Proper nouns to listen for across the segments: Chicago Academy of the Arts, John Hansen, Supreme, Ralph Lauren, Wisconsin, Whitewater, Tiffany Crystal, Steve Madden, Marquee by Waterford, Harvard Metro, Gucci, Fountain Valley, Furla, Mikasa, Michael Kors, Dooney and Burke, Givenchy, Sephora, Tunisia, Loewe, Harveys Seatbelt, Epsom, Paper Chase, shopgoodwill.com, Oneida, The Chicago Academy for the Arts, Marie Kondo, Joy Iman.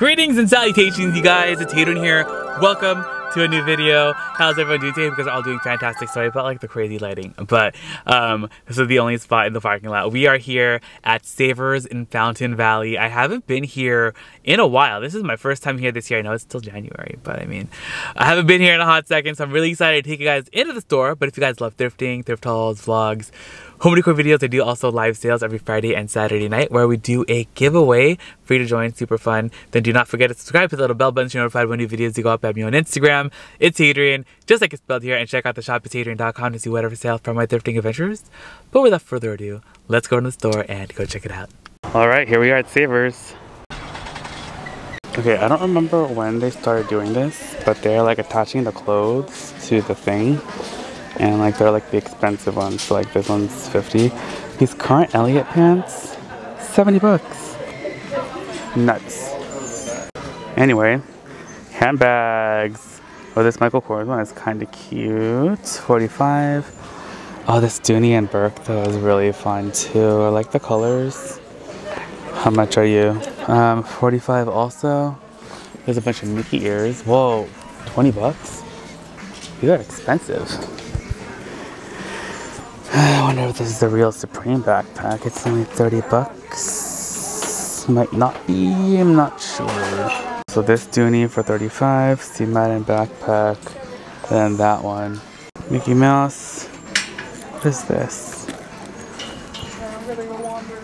Greetings and salutations, you guys. It's Hadrian here. Welcome to a new video. How's everyone doing today? Because they're all doing fantastic. So I felt like the crazy lighting, but this is the only spot in the parking lot. We are here at Savers in Fountain Valley. I haven't been here in a while. This is my first time here this year. I know it's still January, but I mean, I haven't been here in a hot second, so I'm really excited to take you guys into the store. But if you guys love thrifting, thrift hauls, vlogs, home decor videos, I do also live sales every Friday and Saturday night where we do a giveaway. Free to join, super fun. Then do not forget to subscribe, hit the little bell button to be notified when new videos go up. At me on Instagram, it's Hadrian, just like it's spelled here, and check out the shop at hadrian.com to see whatever sale from my thrifting adventures. But without further ado, let's go to the store and go check it out. All right, here we are at Savers. Okay, I don't remember when they started doing this, but they're like attaching the clothes to the thing. And like they're like the expensive ones, so like this one's 50. These Current Elliott pants, 70 bucks. Nuts. Anyway, handbags. Oh, this Michael Kors one is kind of cute, 45. Oh, this Dooney and Burke though is really fun too. I like the colors. How much are you? 45 also. There's a bunch of Mickey ears. Whoa, 20 bucks? These are expensive. I wonder if this is the real Supreme backpack. It's only 30 bucks. Might not be, I'm not sure. So this Dooney for 35, Steve Madden backpack, then that one. Mickey Mouse. What is this?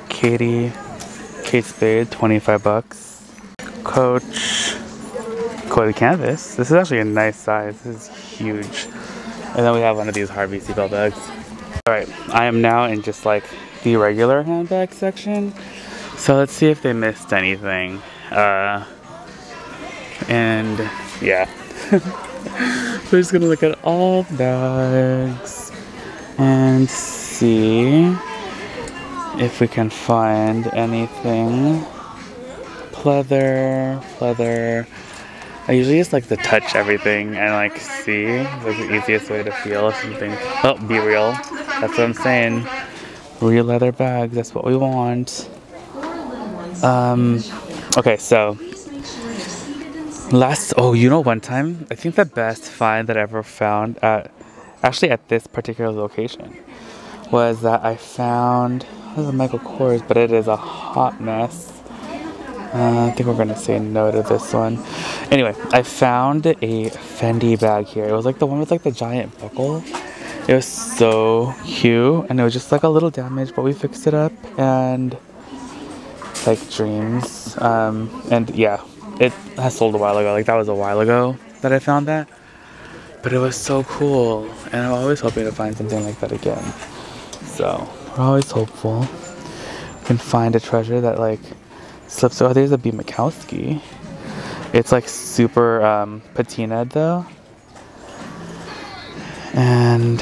Kate Spade, 25 bucks. Coach. Coated canvas. This is actually a nice size. This is huge. And then we have one of these Harveys Seatbelt bags. Alright, I am now in just like the regular handbag section. So let's see if they missed anything. And yeah. We're just gonna look at all bags and see if we can find anything. Pleather. I usually just like to touch everything and like see. That's the easiest way to feel something. Oh, be real. That's what I'm saying. Real leather bags, that's what we want. Okay, so one time, I think the best find that I ever found at this particular location was that I found, this is Michael Kors, but it is a hot mess. I think we're gonna say no to this one. Anyway, I found a Fendi bag here. It was like the one with like the giant buckle. It was so cute, and it was just like a little damaged, but we fixed it up, and like dreams. And yeah, it has sold a while ago. Like that was a while ago that I found that, but it was so cool, and I'm always hoping to find something like that again. So we're always hopeful we can find a treasure that like slips. Oh, there's a B. Makowski. It's like super patinaed though. And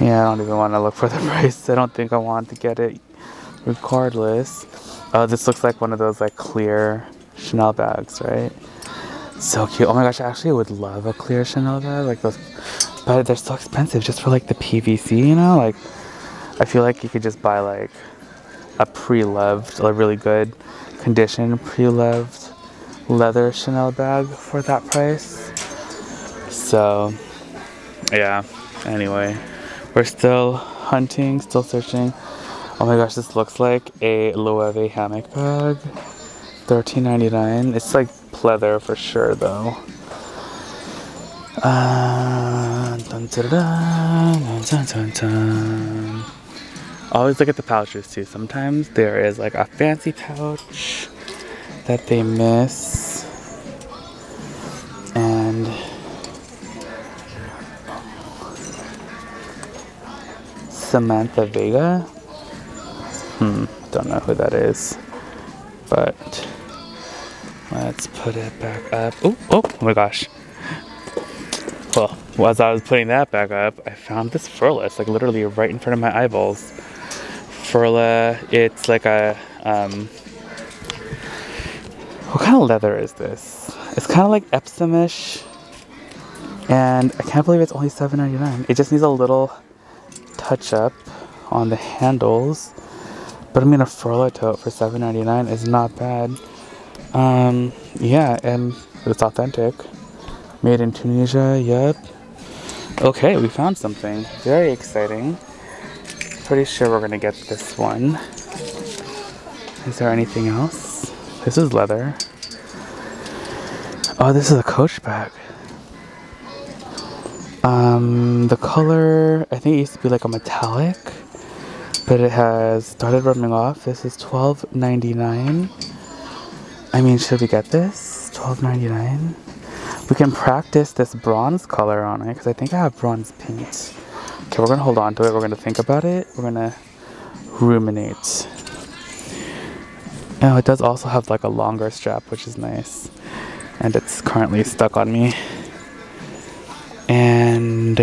yeah, I don't even want to look for the price. I don't think I want to get it regardless. Oh, this looks like one of those like clear Chanel bags, right? So cute. Oh my gosh, I actually would love a clear Chanel bag like those, but they're so expensive just for like the PVC, you know? Like I feel like you could just buy like a pre-loved, a really good condition pre-loved leather Chanel bag for that price. So yeah, anyway, we're still hunting, still searching. Oh my gosh, this looks like a Loewe hammock bag, $13.99. It's like pleather for sure though. Dun, da, da, dun, dun, dun, dun. Always look at the pouches too. Sometimes there is like a fancy pouch that they miss. And Samantha Vega? Don't know who that is. But let's put it back up. Oh my gosh. Well, as I was putting that back up, I found this Furla. It's like literally right in front of my eyeballs. Furla, it's like a, what kind of leather is this? It's kind of like Epsom-ish. And I can't believe it's only $7.99. It just needs a little touch up on the handles, But I mean, a Furla tote for $7.99 is not bad. Yeah, and it's authentic. Made in Tunisia, yep. Okay, we found something. Very exciting. Pretty sure we're gonna get this one. Is there anything else? This is leather. Oh, this is a Coach bag. The color, I think it used to be like a metallic, but it has started rubbing off. This is $12.99. I mean, should we get this? $12.99? We can practice this bronze color on it, because I think I have bronze paint. Okay, we're gonna hold on to it. We're gonna think about it. We're gonna ruminate. Oh, it does also have like a longer strap, which is nice. And it's currently stuck on me. And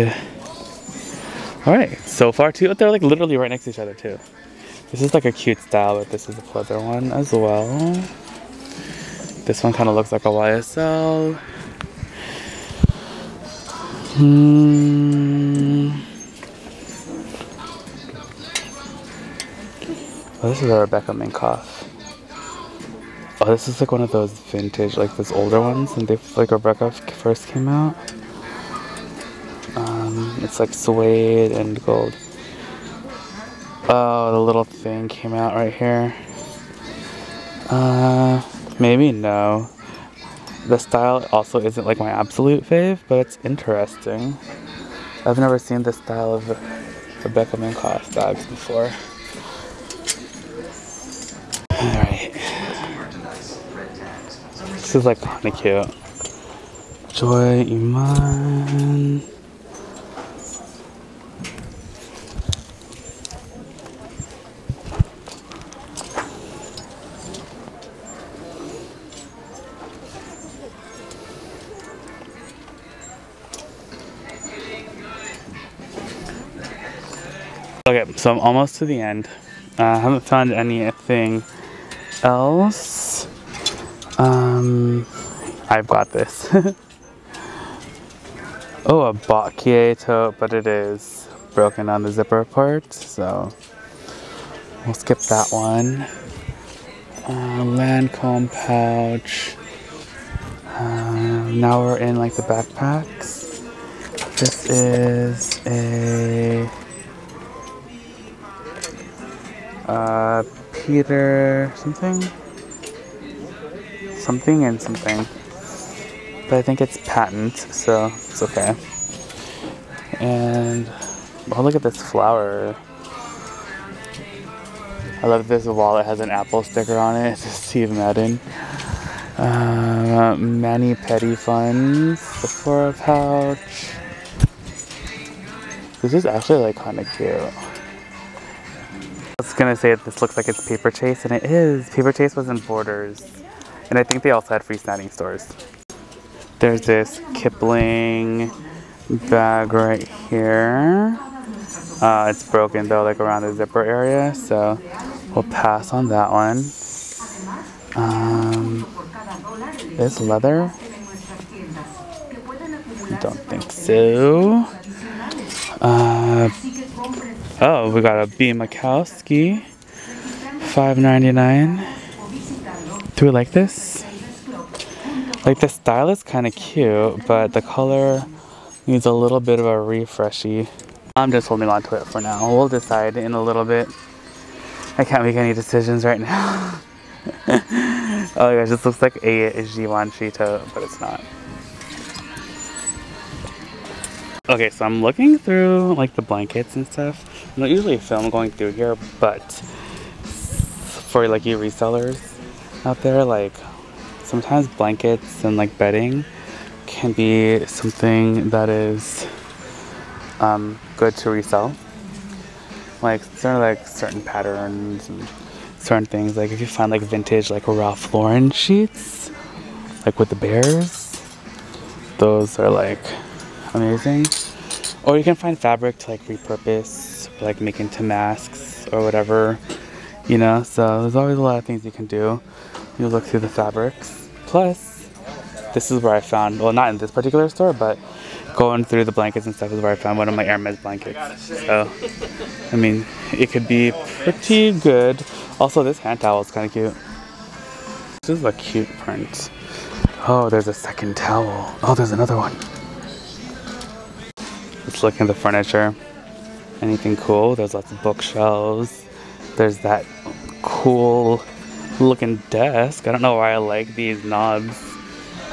all right, so far too, they're like literally right next to each other too. This is like a cute style, but this is a pleather one as well. This one kind of looks like a YSL. Oh, this is a Rebecca Minkoff. Oh, this is like one of those vintage, like those older ones, and they like Rebecca first came out. It's like suede and gold. Oh, the little thing came out right here. Maybe no. The style also isn't like my absolute fave, but it's interesting. I've never seen this style of Rebecca Minkoff bags before. Alright. This is like kinda cute. Joy Iman. Okay, so I'm almost to the end. I haven't found anything else. I've got this. Oh, a Bottega tote, but it is broken on the zipper part, so we'll skip that one. Lancome pouch. Now we're in like the backpacks. This is a Peter something and something, but I think it's patent, so it's okay. And oh, look at this flower. I love this wallet has an Apple sticker on it. It's Steve Madden. Mani Petty funds, Sephora pouch. This is actually like kind of cute. I was gonna say that this looks like it's Paper Chase, and it is. Paper Chase was in Borders, and I think they also had freestanding stores. There's this Kipling bag right here. It's broken though, like around the zipper area, so we'll pass on that one. This leather? I don't think so. Oh, we got a B. Makowski, $5.99. Do we like this? Like, the style is kind of cute, but the color needs a little bit of a refreshy. I'm just holding on to it for now. We'll decide in a little bit. I can't make any decisions right now. Oh my gosh, this looks like a Givenchy tote, but it's not. Okay, so I'm looking through like the blankets and stuff. I don't usually film going through here, but for like you resellers out there, like sometimes blankets and like bedding can be something that is good to resell. Like sort of like certain patterns and certain things. Like if you find like vintage like Ralph Lauren sheets, like with the bears, those are like amazing. Or you can find fabric to like repurpose, like make into masks or whatever, you know. So there's always a lot of things you can do. You look through the fabrics. Plus, this is where I found, well, not in this particular store, but going through the blankets and stuff is where I found one of my Hermes blankets. So I mean, it could be pretty good. Also, this hand towel is kind of cute. This is a cute print. Oh, there's a second towel. Oh, there's another one. Let's look at the furniture. Anything cool? There's lots of bookshelves. There's that cool looking desk. I don't know why I like these knobs.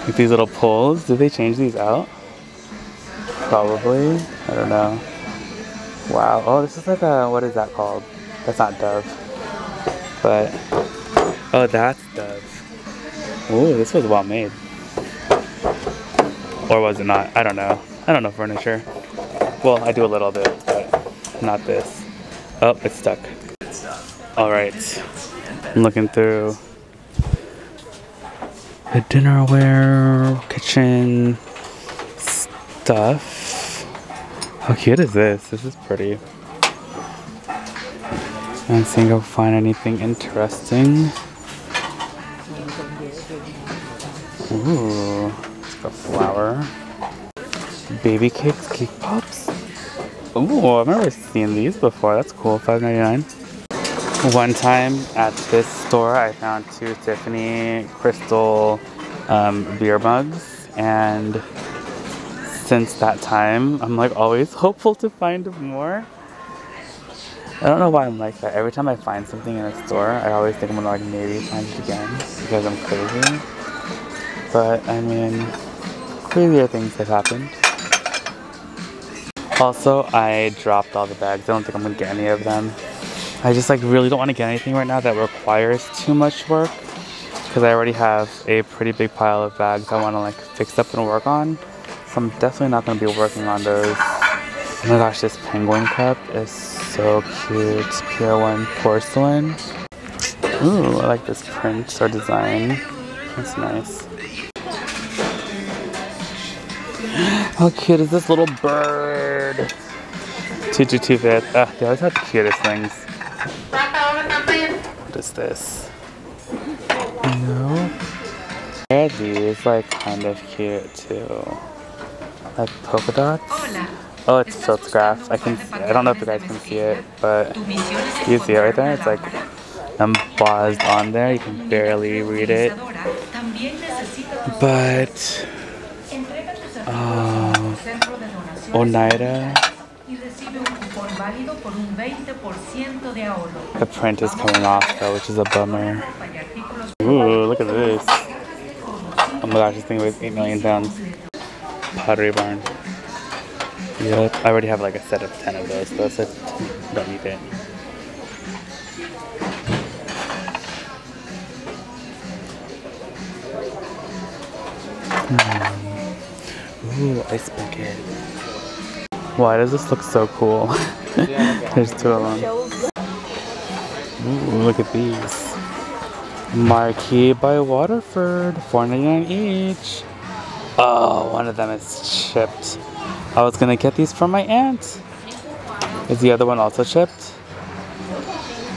Like these little pulls. Did they change these out? Probably. I don't know. Wow. Oh, this is like a, what is that called? That's not Dove. But, oh, that's Dove. Ooh, this was well made. Or was it not? I don't know. I don't know furniture. Well, I do a little bit, but not this. Oh, it's stuck. Alright, I'm looking through the dinnerware, kitchen stuff. How cute is this? This is pretty. I'm seeing if I'll find anything interesting. Ooh, it's got flour. Baby cakes, cake pops. Ooh, I've never seen these before. That's cool, $5.99. One time at this store, I found two Tiffany crystal beer mugs, and since that time, I'm like always hopeful to find more. I don't know why I'm like that. Every time I find something in a store, I always think I'm gonna like maybe find it again because I'm crazy. But I mean, crazier things have happened. Also, I dropped all the bags. I don't think I'm gonna get any of them. I just like really don't want to get anything right now that requires too much work because I already have a pretty big pile of bags I want to like fix up and work on. So I'm definitely not going to be working on those. Oh my gosh, this penguin cup is so cute. Pier 1 porcelain. Ooh, I like this print or design. That's nice. How cute is this little bird? 225th. They always have the cutest things. What is this? No. There are these, like, kind of cute too. Like polka dots. Oh, it's Filzgraf. I don't know if you guys can see it, but you see it right there. It's like embossed on there. You can barely read it. But Oneida. The print is coming off though, which is a bummer. Ooh, look at this. Oh my gosh, this thing weighs 8 million pounds. Pottery Barn. Yep, I already have like a set of 10 of those, so I don't need it. Ooh, ice bucket. Why does this look so cool? There's two of them. Ooh, look at these. Marquee by Waterford, $4.99 each. Oh, one of them is chipped. I was gonna get these from my aunt. Is the other one also chipped?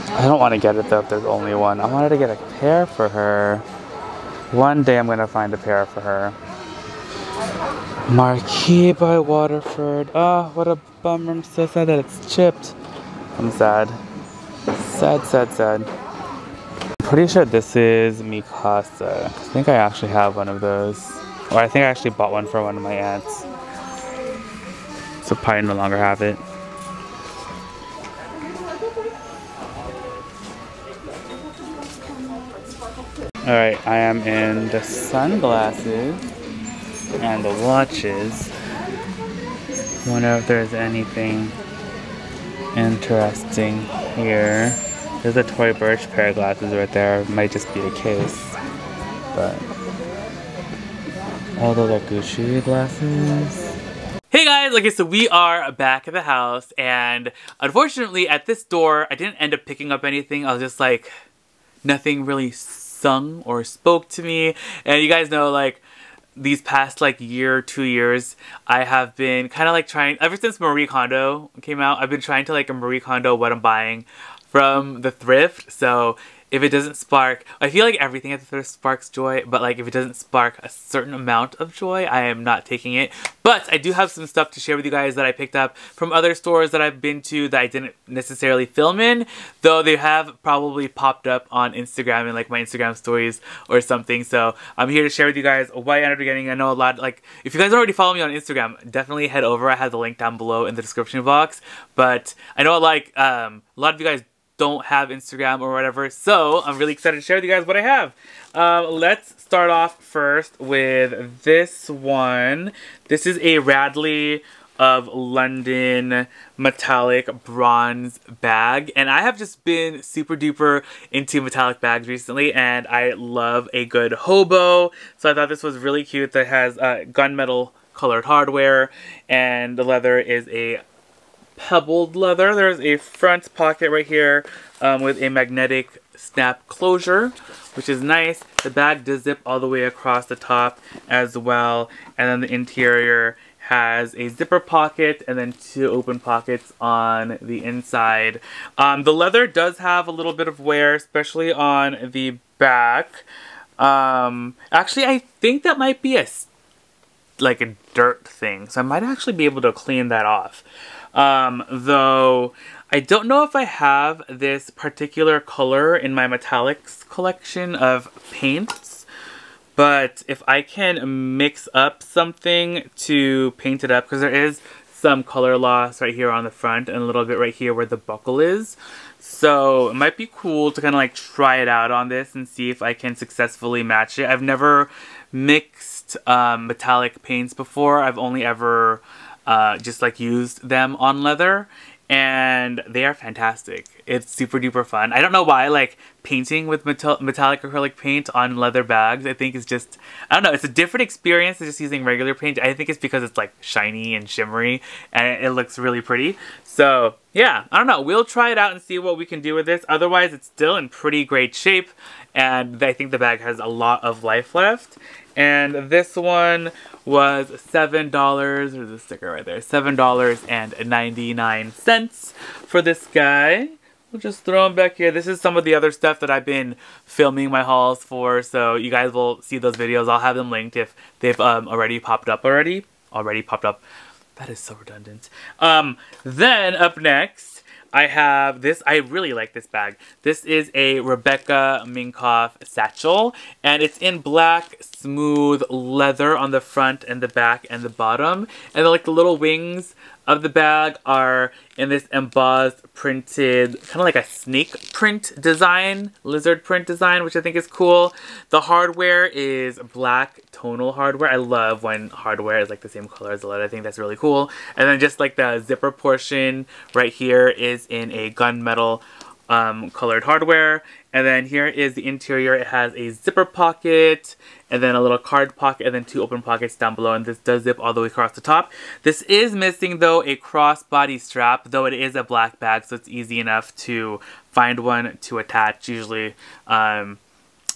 I don't want to get it though if there's only one. I wanted to get a pair for her. One day I'm gonna find a pair for her. Marquee by Waterford. Oh, what a bummer. I'm so sad that it's chipped. I'm sad. Sad, sad, sad. I'm pretty sure this is Mikasa. I think I actually have one of those. Or I think I actually bought one for one of my aunts. So probably no longer have it. Alright, I am in the sunglasses and the watches. Wonder if there's anything interesting here. There's a Tory Burch pair of glasses right there. Might just be the case, but all those are Gucci glasses. Hey guys, okay, so we are back at the house, and unfortunately at this store I didn't end up picking up anything. I was just like, nothing really sung or spoke to me, and you guys know like these past like year, 2 years, I have been kind of like trying, ever since Marie Kondo came out, I've been trying to like Marie Kondo what I'm buying from the thrift. So if it doesn't spark, I feel like everything at the thrift sparks joy, but like if it doesn't spark a certain amount of joy, I am not taking it. But I do have some stuff to share with you guys that I picked up from other stores that I've been to that I didn't necessarily film in, though they have probably popped up on Instagram and like my Instagram stories or something. So I'm here to share with you guys what I ended up getting. I know a lot, like if you guys already follow me on Instagram, definitely head over. I have the link down below in the description box. But I know like a lot of you guys don't have Instagram or whatever, so I'm really excited to share with you guys what I have. Let's start off first with this one. This is a Radley of London metallic bronze bag, and I have just been super duper into metallic bags recently, and I love a good hobo, so I thought this was really cute. That has gunmetal colored hardware, and the leather is a pebbled leather. There's a front pocket right here with a magnetic snap closure, which is nice. The bag does zip all the way across the top as well, and then the interior has a zipper pocket and then two open pockets on the inside. The leather does have a little bit of wear, especially on the back. Actually, I think that might be a dirt thing, so I might actually be able to clean that off. Though I don't know if I have this particular color in my metallics collection of paints, but if I can mix up something to paint it up, because there is some color loss right here on the front and a little bit right here where the buckle is. So it might be cool to kind of like try it out on this and see if I can successfully match it. I've never mixed metallic paints before. I've only ever just like used them on leather, and they are fantastic. It's super duper fun. I don't know why, like painting with metallic acrylic paint on leather bags, I think is just, I don't know, it's a different experience than just using regular paint. I think it's because it's like shiny and shimmery and it looks really pretty. So yeah, I don't know, we'll try it out and see what we can do with this. Otherwise it's still in pretty great shape, and I think the bag has a lot of life left. And this one was $7, there's a sticker right there, $7.99 for this guy. We'll just throw them back here. This is some of the other stuff that I've been filming my hauls for, so you guys will see those videos. I'll have them linked if they've already popped up. Already popped up. That is so redundant. Then up next, I have this. I really like this bag. This is a Rebecca Minkoff satchel, and it's in black smooth leather on the front and the back and the bottom. And like the little wings of the bag are in this embossed printed, kind of like a snake print design, lizard print design, which I think is cool. The hardware is black tonal hardware. I love when hardware is like the same color as the leather. I think that's really cool. And then just like the zipper portion right here is in a gunmetal colored hardware. And then here is the interior. It has a zipper pocket and then a little card pocket and then two open pockets down below, and this does zip all the way across the top. This is missing though a crossbody strap, though it is a black bag, so it's easy enough to find one to attach. Usually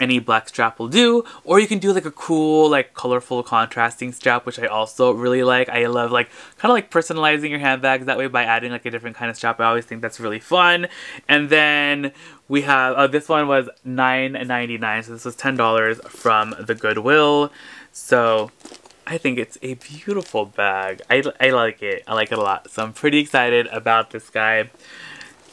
any black strap will do, or you can do like a cool, like colorful contrasting strap, which I also really like. I love like kind of like personalizing your handbags that way by adding like a different kind of strap. I always think that's really fun. And then we have, oh, this one was $9.99, so this was $10 from the Goodwill. So I think it's a beautiful bag. I like it. I like it a lot. So I'm pretty excited about this guy.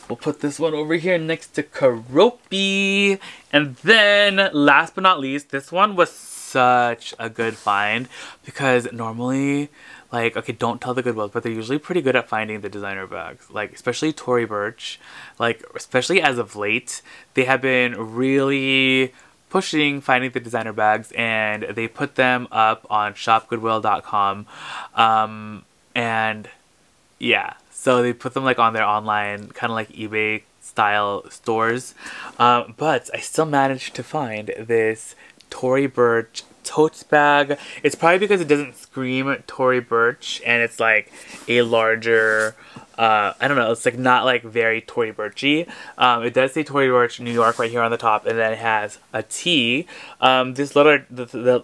We'll put this one over here next to Karopi. And then, last but not least, this one was such a good find, because normally, like, okay, don't tell the Goodwill, but they're usually pretty good at finding the designer bags. Like, especially Tory Burch, like, especially as of late, they have been really pushing finding the designer bags, and they put them up on shopgoodwill.com. And yeah. So they put them like on their online, kind of like eBay style stores. But I still managed to find this Tory Burch tote bag. It's probably because it doesn't scream Tory Burch, and it's like a larger, I don't know, it's like not like very Tory Burchy. It does say Tory Burch New York right here on the top, and then it has a T. This leather, the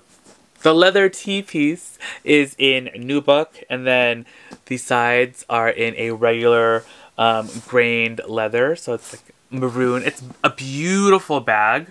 leather T piece is in nubuck, and then the sides are in a regular grained leather, so it's like maroon. It's a beautiful bag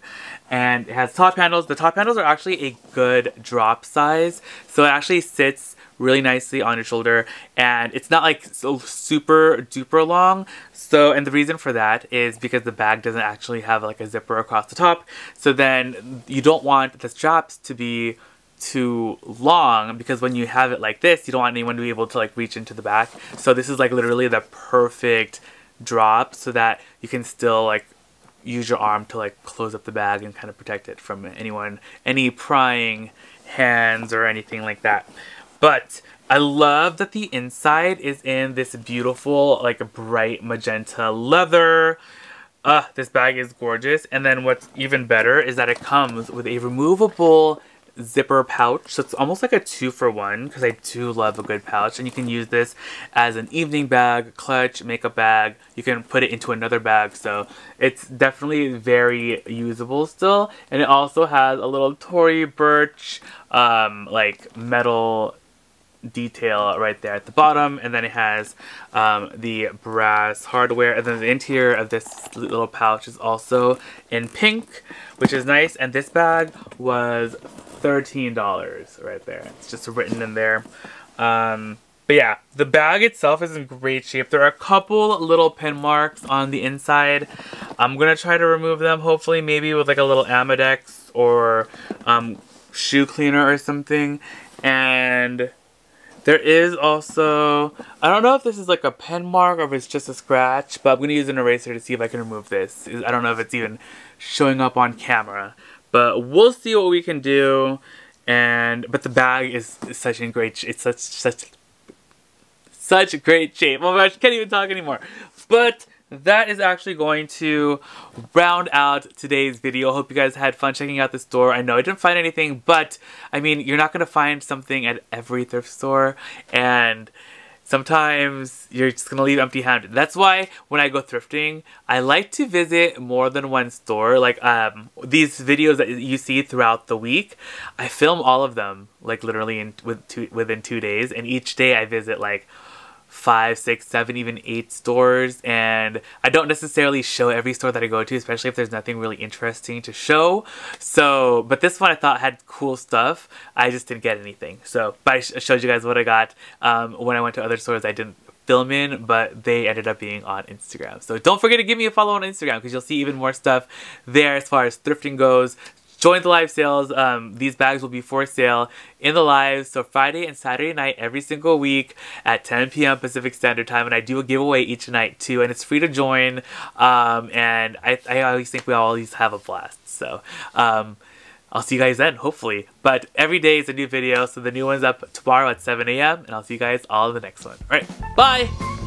and it has top handles. The top handles are actually a good drop size, so it actually sits really nicely on your shoulder, and it's not like so super duper long. So, and the reason for that is because the bag doesn't actually have like a zipper across the top, so then you don't want the straps to be too long, because when you have it like this, you don't want anyone to be able to like reach into the back. So this is like literally the perfect drop so that you can still like use your arm to like close up the bag and kind of protect it from anyone, any prying hands or anything like that. But I love that the inside is in this beautiful like bright magenta leather. This bag is gorgeous. And then what's even better is that it comes with a removable zipper pouch, so it's almost like a 2-for-1, because I do love a good pouch. And you can use this as an evening bag, clutch, makeup bag. You can put it into another bag, so it's definitely very usable still. And it also has a little Tory Burch like metal detail right there at the bottom, and then it has the brass hardware. And then the interior of this little pouch is also in pink, which is nice. And this bag was $13 right there. It's just written in there. But yeah, the bag itself is in great shape. There are a couple little pin marks on the inside. I'm gonna try to remove them, hopefully, maybe with like a little Amadex or shoe cleaner or something. And there is also, I don't know if this is like a pen mark or if it's just a scratch, but I'm gonna use an eraser to see if I can remove this. I don't know if it's even showing up on camera, but we'll see what we can do. And but the bag is such in great, it's such a great shape. Oh my gosh, can't even talk anymore. But that is actually going to round out today's video. Hope you guys had fun checking out the store. I know I didn't find anything, but I mean, you're not gonna find something at every thrift store, and sometimes you're just gonna leave empty-handed. That's why when I go thrifting, I like to visit more than one store. Like these videos that you see throughout the week, I film all of them like literally within 2 days, and each day I visit like 5, 6, 7, even 8 stores. And I don't necessarily show every store that I go to, especially if there's nothing really interesting to show. So, but this one I thought had cool stuff. I just didn't get anything. So, but I showed you guys what I got. When I went to other stores, I didn't film in, but they ended up being on Instagram. So don't forget to give me a follow on Instagram, because you'll see even more stuff there as far as thrifting goes. Join the live sales. These bags will be for sale in the lives. So Friday and Saturday night every single week at 10 p.m. Pacific Standard Time. And I do a giveaway each night too. And it's free to join. And I always think we always have a blast. So I'll see you guys then, hopefully. But every day is a new video. So the new one's up tomorrow at 7 a.m. And I'll see you guys all in the next one. All right, bye.